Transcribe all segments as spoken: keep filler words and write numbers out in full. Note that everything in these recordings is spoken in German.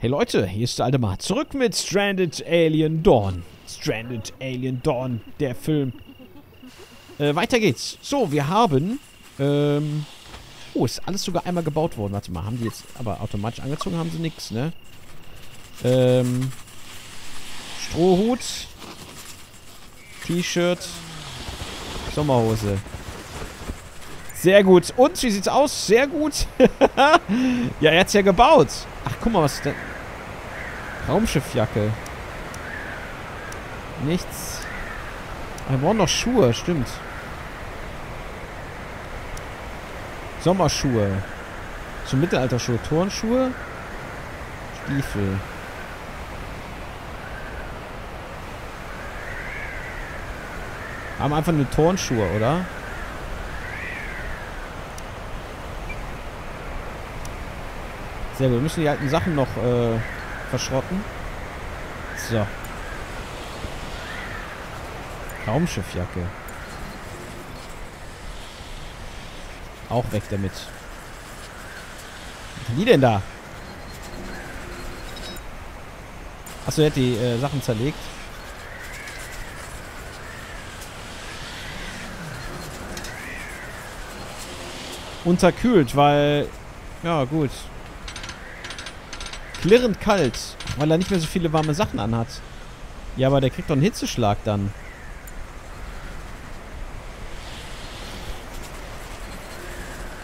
Hey Leute, hier ist Aldemar. Zurück mit Stranded Alien Dawn. Stranded Alien Dawn, der Film. Äh, weiter geht's. So, wir haben... Ähm, oh, ist alles sogar einmal gebaut worden. Warte mal, haben die jetzt aber automatisch angezogen? Haben sie nichts, ne? Ähm, Strohhut. T-Shirt. Sommerhose. Sehr gut. Und, wie sieht's aus? Sehr gut. Ja, er hat's ja gebaut. Ach, guck mal, was ist denn? Raumschiffjacke. Nichts. Wir brauchen noch Schuhe, stimmt. Sommerschuhe. So Mittelalterschuhe. Turnschuhe. Stiefel. Haben einfach nur Turnschuhe, oder? Sehr gut. Wir müssen die alten Sachen noch äh, verschrotten. So. Raumschiffjacke. Auch weg damit. Was sind die denn da? Achso, er hat die äh, Sachen zerlegt. Unterkühlt, weil... Ja, gut. Klirrend kalt, weil er nicht mehr so viele warme Sachen anhat. Ja, aber der kriegt doch einen Hitzeschlag dann.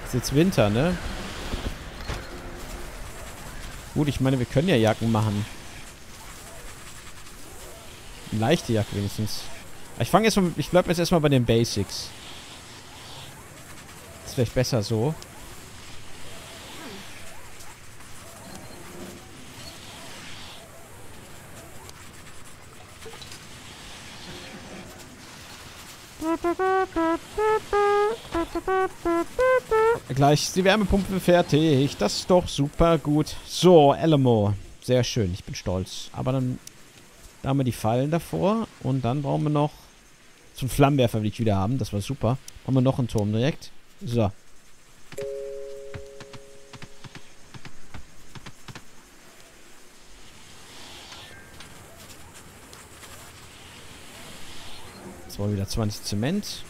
Ist jetzt Winter, ne? Gut, ich meine, wir können ja Jacken machen. Eine leichte Jacke wenigstens. Ich fange jetzt mal, ich bleibe jetzt erstmal bei den Basics. Ist vielleicht besser so. Gleich ist die Wärmepumpe fertig. Das ist doch super gut. So, Alamo. Sehr schön. Ich bin stolz. Aber dann... Da haben wir die Fallen davor. Und dann brauchen wir noch... So einen Flammenwerfer will ich wieder haben. Das war super. Haben wir noch einen Turm direkt. So. Jetzt wollen wir wieder zwanzig Zement.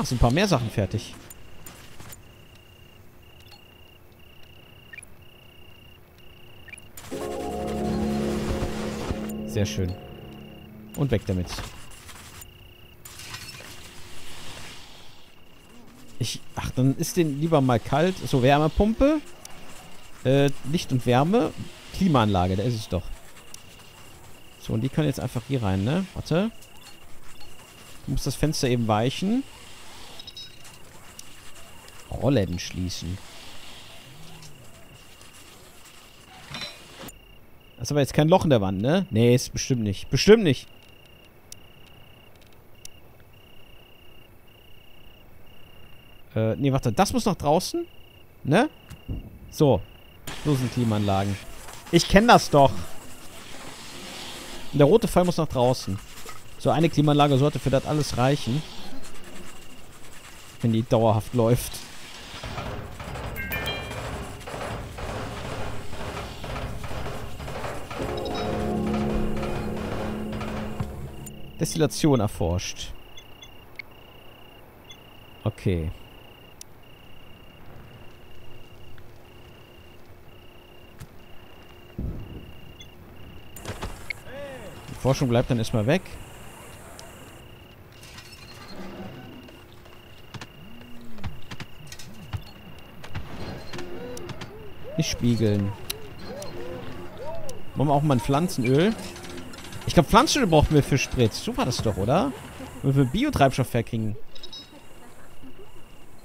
Ach, sind ein paar mehr Sachen fertig. Sehr schön. Und weg damit. Ich, ach, dann ist den lieber mal kalt. So, Wärmepumpe. Äh, Licht und Wärme. Klimaanlage, da ist es doch. So, und die können jetzt einfach hier rein, ne? Warte. Ich muss das Fenster eben weichen. Rollläden schließen. Das ist aber jetzt kein Loch in der Wand, ne? Nee, ist bestimmt nicht. Bestimmt nicht. Äh, nee, warte. Das muss nach draußen. Ne? So. So sind Klimaanlagen. Ich kenne das doch. Und der rote Pfeil muss nach draußen. So, eine Klimaanlage sollte für das alles reichen. Wenn die dauerhaft läuft. Destillation erforscht. Okay. Die Forschung bleibt dann erstmal weg. Nicht spiegeln. Machen wir auch mal ein Pflanzenöl. Ich glaube, Pflanzenöl brauchen wir für Sprit. So war das doch, oder? Wenn wir Biotreibstoff herkriegen.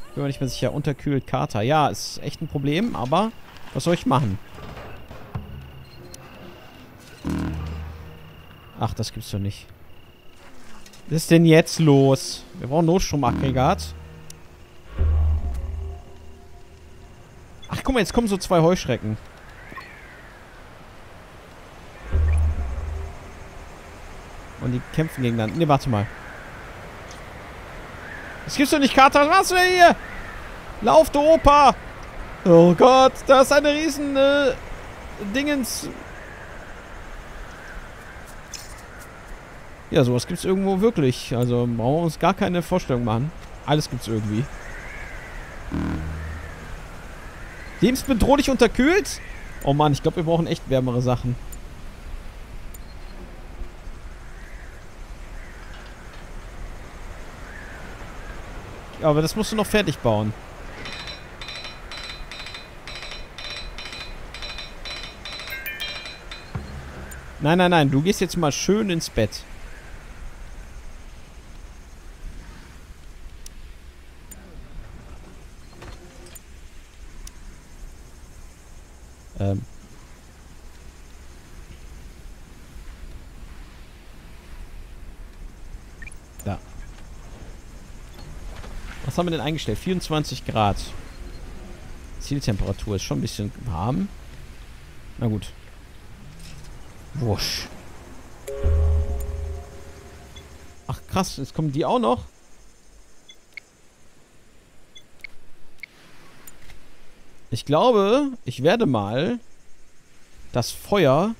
Ich bin mir nicht mehr sicher. Unterkühlt, Kater. Ja, ist echt ein Problem, aber was soll ich machen? Ach, das gibt's doch nicht. Was ist denn jetzt los? Wir brauchen Notstromaggregat. Ach, guck mal, jetzt kommen so zwei Heuschrecken. Und die kämpfen gegeneinander. Ne, warte mal. Das gibst du nicht, Katar. Was machst du denn hier? Lauf, du Opa. Oh Gott, da ist eine riesen äh, Dingens. Ja, sowas gibt's irgendwo wirklich. Also brauchen wir uns gar keine Vorstellung machen. Alles gibt's irgendwie. Lebensbedrohlich unterkühlt? Oh Mann, ich glaube, wir brauchen echt wärmere Sachen. Ja, aber das musst du noch fertig bauen. Nein, nein, nein. Du gehst jetzt mal schön ins Bett. Ähm. Da. Was haben wir denn eingestellt? vierundzwanzig Grad. Zieltemperatur ist schon ein bisschen warm. Na gut. Wusch. Ach krass, jetzt kommen die auch noch. Ich glaube, ich werde mal das Feuer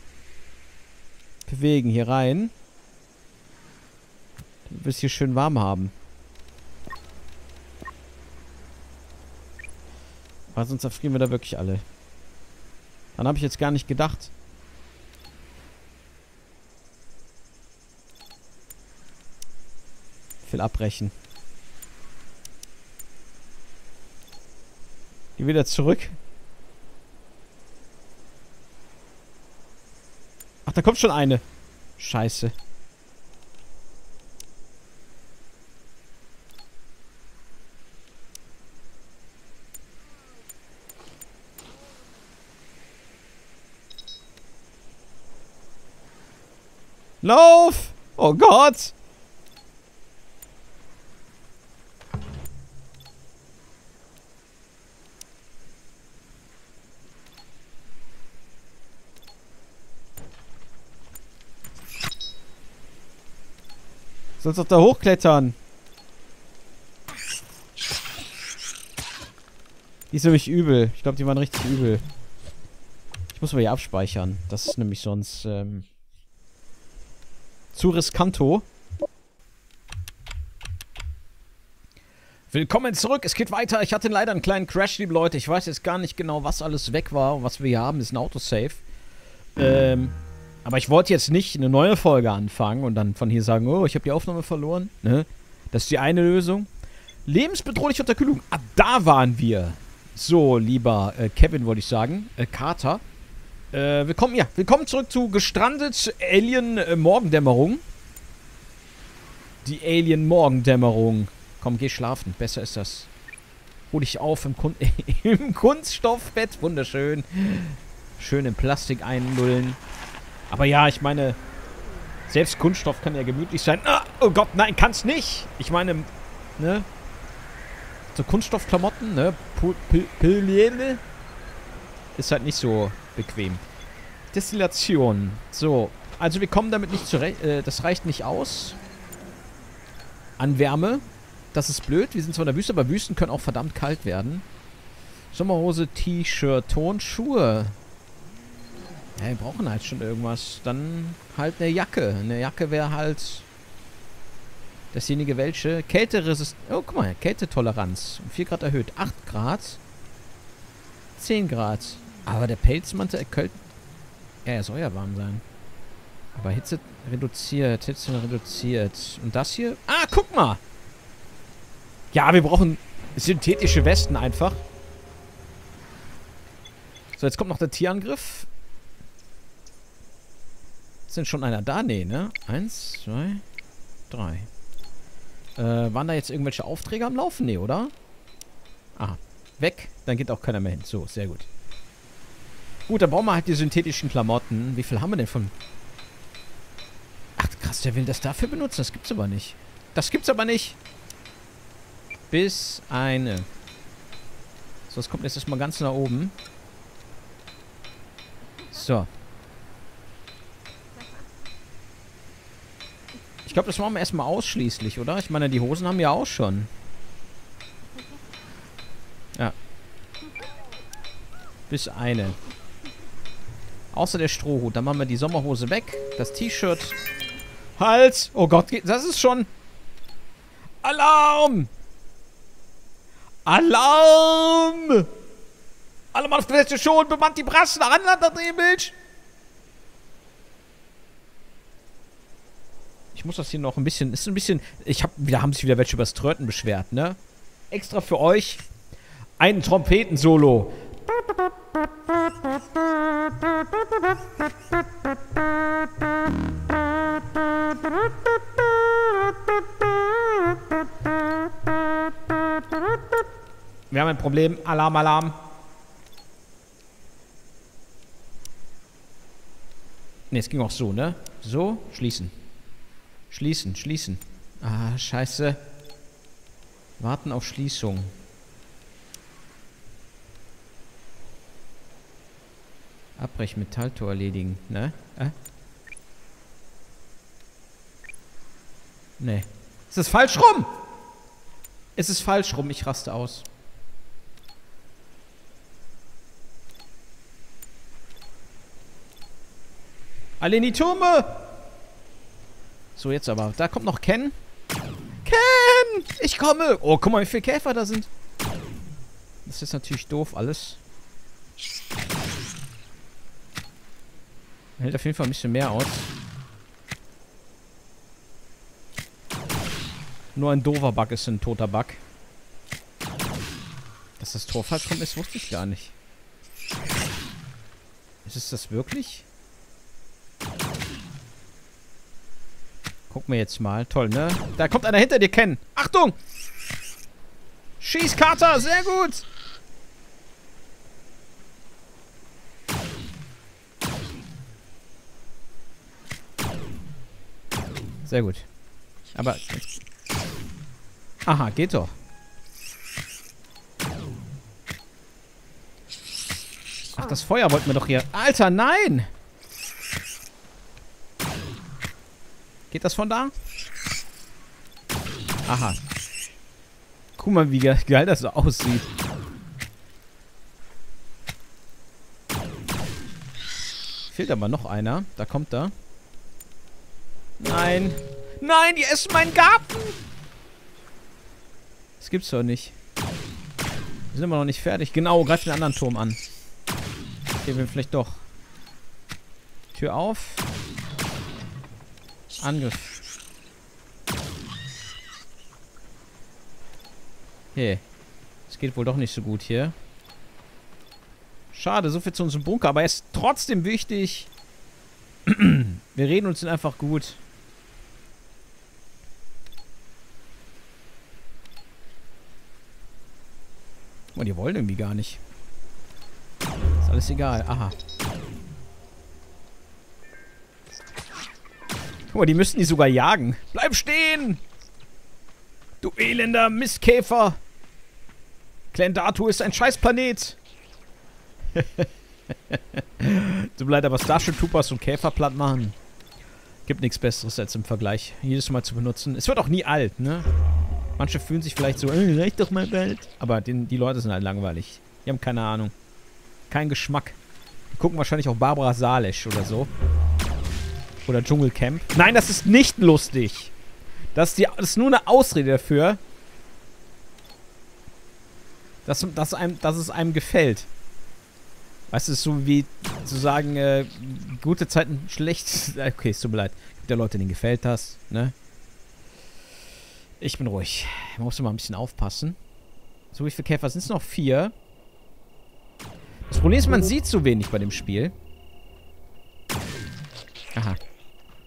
bewegen hier rein. Damit wir es hier schön warm haben. Weil sonst erfrieren wir da wirklich alle. Dann habe ich jetzt gar nicht gedacht. Ich will abbrechen. Geh wieder zurück. Ach, da kommt schon eine. Scheiße. Lauf! Oh Gott! Sollst doch da hochklettern. Die ist nämlich übel. Ich glaube, die waren richtig übel. Ich muss mal hier abspeichern. Das ist nämlich sonst ähm, zu riskanto. Willkommen zurück. Es geht weiter. Ich hatte leider einen kleinen Crash, liebe Leute. Ich weiß jetzt gar nicht genau, was alles weg war. Und was wir hier haben, ist ein Autosave. Ähm... Aber ich wollte jetzt nicht eine neue Folge anfangen und dann von hier sagen, oh, ich habe die Aufnahme verloren. Ne? Das ist die eine Lösung. Lebensbedrohliche Unterkühlung. Ah, da waren wir. So, lieber äh, Kevin, wollte ich sagen. Äh, Carter. Äh, willkommen, ja, willkommen zurück zu Gestrandet Alien äh, Morgendämmerung. Die Alien Morgendämmerung. Komm, geh schlafen. Besser ist das. Hol dich auf im, Kun im Kunststoffbett. Wunderschön. Schön in Plastik einlullen. Aber ja, ich meine, selbst Kunststoff kann ja gemütlich sein. Ah, oh Gott, nein, kann's nicht. Ich meine, ne? So Kunststoffklamotten, ne? Pilliele ist halt nicht so bequem. Destillation. So, also wir kommen damit nicht zurecht. Äh, das reicht nicht aus. An Wärme. Das ist blöd. Wir sind zwar in der Wüste, aber Wüsten können auch verdammt kalt werden. Sommerhose, T-Shirt, Turnschuhe. Ja, wir brauchen halt schon irgendwas. Dann halt eine Jacke. Eine Jacke wäre halt dasjenige welche. Kälteresistenz. Oh, guck mal. Kältetoleranz. Um vier Grad erhöht. acht Grad. zehn Grad. Aber der Pelzmantel erkühlt. Ja, er soll ja warm sein. Aber Hitze reduziert. Hitze reduziert. Und das hier? Ah, guck mal. Ja, wir brauchen synthetische Westen einfach. So, jetzt kommt noch der Tierangriff. Sind schon einer da? Nee, ne? Eins, zwei, drei. Äh, waren da jetzt irgendwelche Aufträge am Laufen? Nee, oder? Ah, weg. Dann geht auch keiner mehr hin. So, sehr gut. Gut, dann brauchen wir halt die synthetischen Klamotten. Wie viel haben wir denn von... Ach, krass, der will das dafür benutzen. Das gibt's aber nicht. Das gibt's aber nicht. Bis eine. So, das kommt jetzt erstmal ganz nach oben. So. Ich glaube, das machen wir erstmal ausschließlich, oder? Ich meine, die Hosen haben wir auch schon. bis eine. Außer der Strohhut. Dann machen wir die Sommerhose weg. Das T-Shirt. Halt! Oh Gott, das ist schon... Alarm! Alarm! Alle Mann auf der Plätze schon! Bemannt die Brassen! An der Drehbild! Ich muss das hier noch ein bisschen... Ist ein bisschen... Ich hab... Da haben sich wieder welche übers Tröten beschwert, ne? Extra für euch ein Trompeten-Solo. Wir haben ein Problem. Alarm, Alarm. Ne, es ging auch so, ne? So, schließen. Schließen, schließen. Ah, scheiße. Warten auf Schließung. Abbrechen, Metalltor erledigen, ne? Äh? Ne. Es ist falsch rum! Es ist falsch rum, ich raste aus. Alle in die Türme! So, jetzt aber. Da kommt noch Ken. Ken! Ich komme! Oh, guck mal, wie viele Käfer da sind. Das ist natürlich doof alles. Hält auf jeden Fall ein bisschen mehr aus. Nur ein doofer Bug ist ein toter Bug. Dass das Tor falsch rum ist, wusste ich gar nicht. Ist es das wirklich? Gucken wir jetzt mal. Toll, ne? Da kommt einer hinter dir, Ken. Achtung! Schieß, Kater! Sehr gut! Sehr gut. Aber... Aha, geht doch. Ach, das Feuer wollten wir doch hier... Alter, nein! Geht das von da? Aha. Guck mal, wie geil das so aussieht. Fehlt aber noch einer. Da kommt er. Nein. Nein, die essen meinen Garten. Das gibt's doch nicht. Wir sind immer noch nicht fertig. Genau, greif den anderen Turm an. Okay, wir vielleicht doch. Tür auf. Angriff. Hey. Es geht wohl doch nicht so gut hier. Schade, so viel zu unserem Bunker. Aber er ist trotzdem wichtig. Wir reden uns den einfach gut. Oh, die wollen irgendwie gar nicht. Ist alles egal. Aha. Guck mal, die müssten die sogar jagen. Bleib stehen! Du elender Mistkäfer! Klendatu ist ein Scheißplanet! Tut mir leid, aber Starship Troopers und Käfer platt machen. Gibt nichts Besseres als im Vergleich. Jedes Mal zu benutzen. Es wird auch nie alt, ne? Manche fühlen sich vielleicht so, äh, reicht doch mal bald. Aber den, die Leute sind halt langweilig. Die haben keine Ahnung. Kein Geschmack. Die gucken wahrscheinlich auch Barbara Salisch oder so. Oder Dschungelcamp. Nein, das ist nicht lustig. Das ist, die, das ist nur eine Ausrede dafür, dass, dass, einem, dass es einem gefällt. Weißt du, so wie zu sagen, äh, gute Zeiten, schlecht. Okay, es tut mir leid. Es gibt ja Leute, denen gefällt das, ne? Ich bin ruhig. Man muss immer ein bisschen aufpassen. So, wie viele Käfer sind es noch? Vier. Das Problem ist, man sieht zu wenig bei dem Spiel. Aha.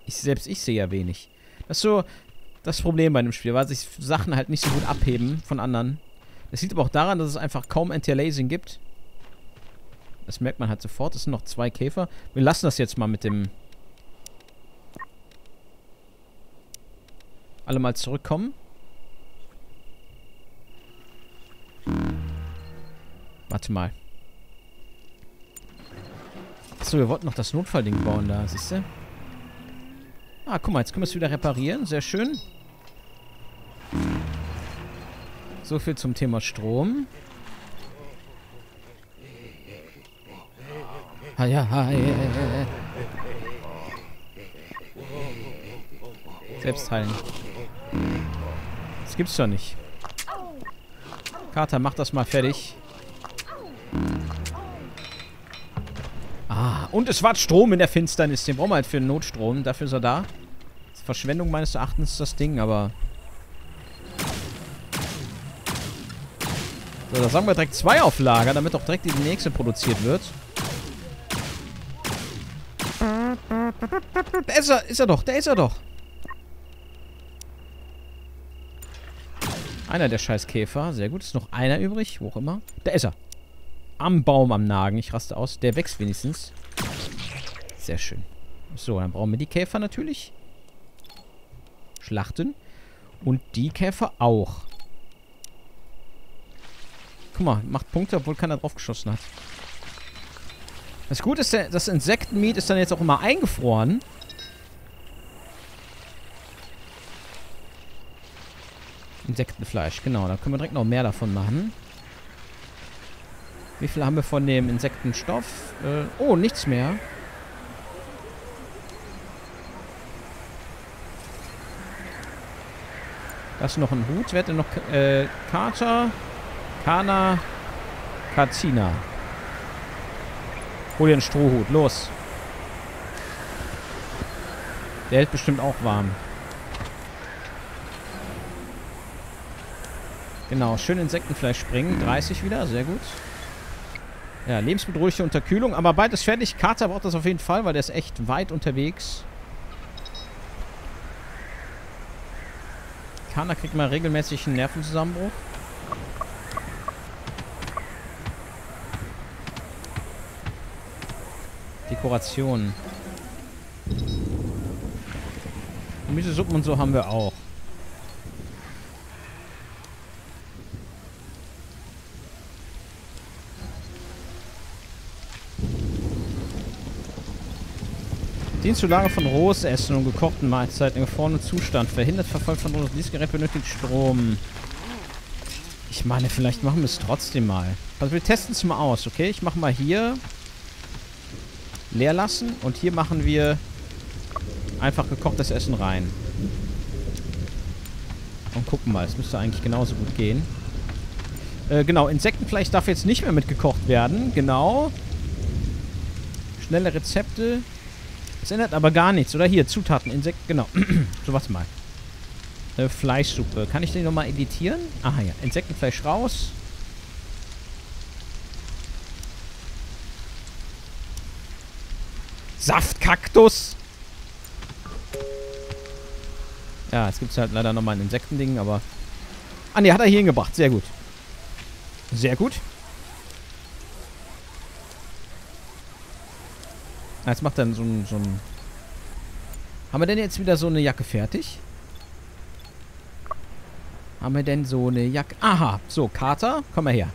Ich, selbst ich sehe ja wenig. Das ist so das Problem bei dem Spiel, weil sich Sachen halt nicht so gut abheben von anderen. Das liegt aber auch daran, dass es einfach kaum Anti-Aliasing gibt. Das merkt man halt sofort. Es sind noch zwei Käfer. Wir lassen das jetzt mal mit dem... Alle mal zurückkommen. Warte mal. Achso, wir wollten noch das Notfallding bauen da, siehst du? Ah, guck mal, jetzt können wir es wieder reparieren. Sehr schön. So viel zum Thema Strom. Hi, hi. Selbst heilen. Das gibt's doch nicht. Kater, mach das mal fertig. Ah, und es war Strom in der Finsternis. Den brauchen wir halt für den Notstrom. Dafür ist er da. Das ist Verschwendung meines Erachtens das Ding, aber... So, da sagen wir direkt zwei auf Lager, damit auch direkt die nächste produziert wird. Da ist er, ist er doch, da ist er doch. Einer der Scheißkäfer, sehr gut. Ist noch einer übrig, wo auch immer. Da ist er. Am Baum am Nagen, ich raste aus. Der wächst wenigstens. Sehr schön. So, dann brauchen wir die Käfer natürlich. Schlachten. Und die Käfer auch. Guck mal, macht Punkte, obwohl keiner drauf geschossen hat. Das Gute ist, das Insektenmeat ist dann jetzt auch immer eingefroren. Insektenfleisch, genau. Da können wir direkt noch mehr davon machen. Wie viel haben wir von dem Insektenstoff? Äh, oh, nichts mehr. Das ist noch ein Hut. Wer hat denn noch äh, Kater? Kana, Katzina. Hol dir einen Strohhut. Los. Der hält bestimmt auch warm. Genau. Schön Insektenfleisch springen. dreißig wieder. Sehr gut. Ja, lebensbedrohliche Unterkühlung. Aber bald ist fertig. Kater braucht das auf jeden Fall, weil der ist echt weit unterwegs. Kana kriegt mal regelmäßig einen Nervenzusammenbruch. Dekoration. Gemüsesuppen und so haben wir auch. Dienstzulage von rohes Essen und gekochten Mahlzeiten im gefrorenen Zustand. Verhindert Verfall von rohes Dienstgerät, benötigt Strom. Ich meine, vielleicht machen wir es trotzdem mal. Also wir testen es mal aus, okay? Ich mache mal hier... leer lassen und hier machen wir einfach gekochtes Essen rein. Und gucken mal, es müsste eigentlich genauso gut gehen. Äh, genau, Insektenfleisch darf jetzt nicht mehr mitgekocht werden, genau. Schnelle Rezepte. Es ändert aber gar nichts, oder? Hier, Zutaten, Insekten, genau. So, warte mal. Äh, Fleischsuppe. Kann ich den nochmal editieren? Aha, ja. Insektenfleisch raus. Saftkaktus! Ja, jetzt gibt es halt leider nochmal ein Insektending, aber... Ah ne, hat er hier hingebracht. Sehr gut. Sehr gut. Ah, jetzt macht er so ein... So ein haben wir denn jetzt wieder so eine Jacke fertig? Haben wir denn so eine Jacke... Aha, so, Kater, komm mal her.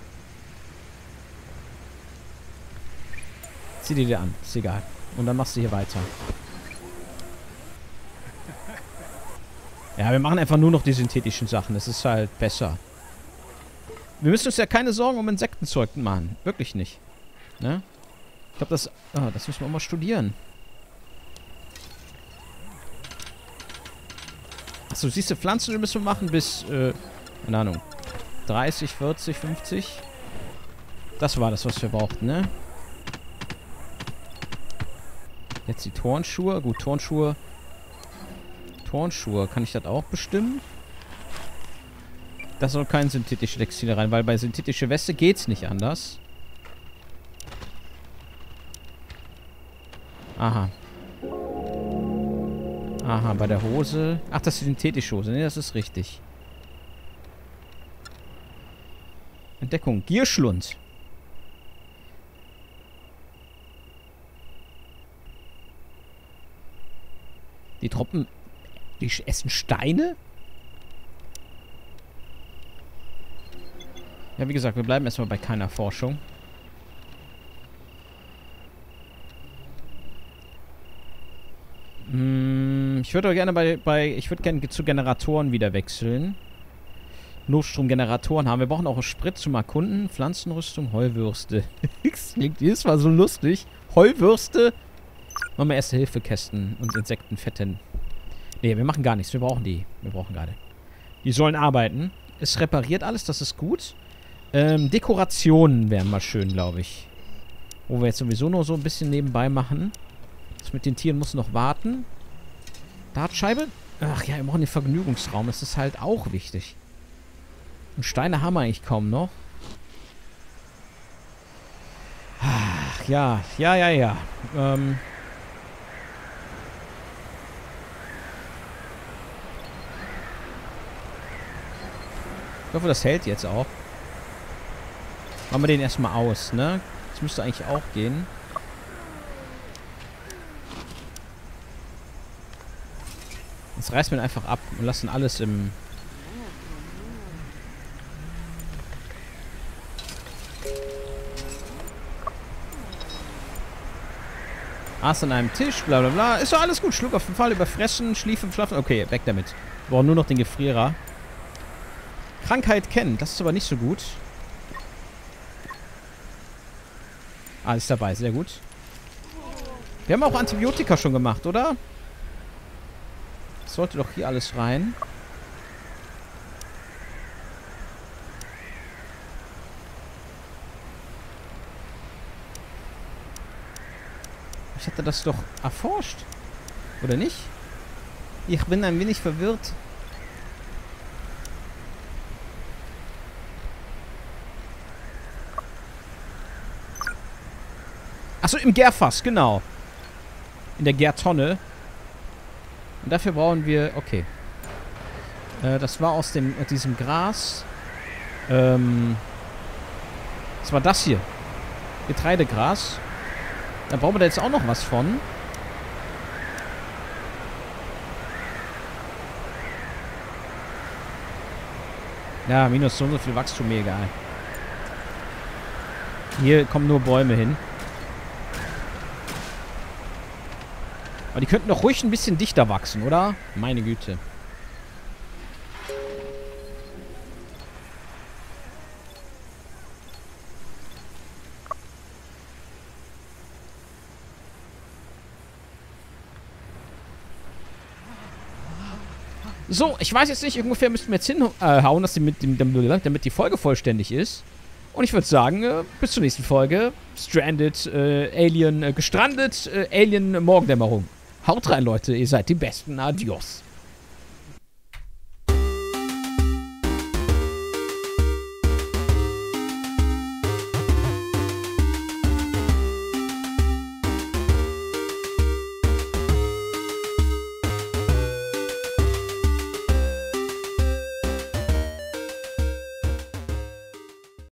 Zieh die dir an, ist egal. Und dann machst du hier weiter. Ja, wir machen einfach nur noch die synthetischen Sachen. Das ist halt besser. Wir müssen uns ja keine Sorgen um Insektenzeug machen. Wirklich nicht. Ne? Ich glaube, das... Ah, das müssen wir auch mal studieren. Achso, siehst du, Pflanzen müssen wir machen bis... Äh, keine Ahnung. dreißig, vierzig, fünfzig. Das war das, was wir brauchten, ne? Jetzt die Turnschuhe. Gut, Turnschuhe. Turnschuhe. Kann ich das auch bestimmen? Das soll kein synthetische Textile rein, weil bei synthetische Weste geht's nicht anders. Aha. Aha, bei der Hose. Ach, das ist synthetische Hose. Ne, das ist richtig. Entdeckung. Gierschlund. Die Tropfen, die essen Steine? Ja, wie gesagt, wir bleiben erstmal bei keiner Forschung. Hm, ich würde gerne bei, bei ich würde gerne zu Generatoren wieder wechseln. Luftstromgeneratoren haben. Wir brauchen auch Sprit zum Erkunden, Pflanzenrüstung, Heuwürste. Das klingt jedes Mal so lustig. Heuwürste. Machen wir Erste-Hilfe-Kästen und Insektenfetten. Ne, wir machen gar nichts. Wir brauchen die. Wir brauchen gerade. Die sollen arbeiten. Es repariert alles, das ist gut. Ähm, Dekorationen wären mal schön, glaube ich. Wo wir jetzt sowieso nur so ein bisschen nebenbei machen. Das mit den Tieren muss noch warten. Dartscheibe? Ach ja, wir brauchen den Vergnügungsraum. Das ist halt auch wichtig. Und Steine haben wir eigentlich kaum noch. Ach ja, ja, ja, ja. Ähm... Ich hoffe, das hält jetzt auch. Machen wir den erstmal aus, ne? Das müsste eigentlich auch gehen. Jetzt reißen wir ihn einfach ab und lassen alles im... Aß an einem Tisch, bla bla bla. Ist doch alles gut. Schluck auf den Fall, überfressen, schliefen, schlafen. Okay, weg damit. Wir brauchen nur noch den Gefrierer. Krankheit kennen. Das ist aber nicht so gut. Alles dabei. Sehr gut. Wir haben auch Antibiotika schon gemacht, oder? Das sollte doch hier alles rein. Ich hatte das doch erforscht. Oder nicht? Ich bin ein wenig verwirrt. Achso, im Gärfass, genau. In der Gärtonne. Und dafür brauchen wir... Okay. Äh, das war aus dem, diesem Gras. Ähm, das war das hier. Getreidegras. Da brauchen wir da jetzt auch noch was von. Ja, minus so viel Wachstum, mir egal. Hier kommen nur Bäume hin. Aber die könnten doch ruhig ein bisschen dichter wachsen, oder? Meine Güte. So, ich weiß jetzt nicht, ungefähr müssten wir jetzt hinhauen, dass die mit dem, damit die Folge vollständig ist. Und ich würde sagen, bis zur nächsten Folge. Stranded, äh, Alien, äh, gestrandet, äh, Alien Morgendämmerung. Haut rein, Leute. Ihr seid die Besten. Adios.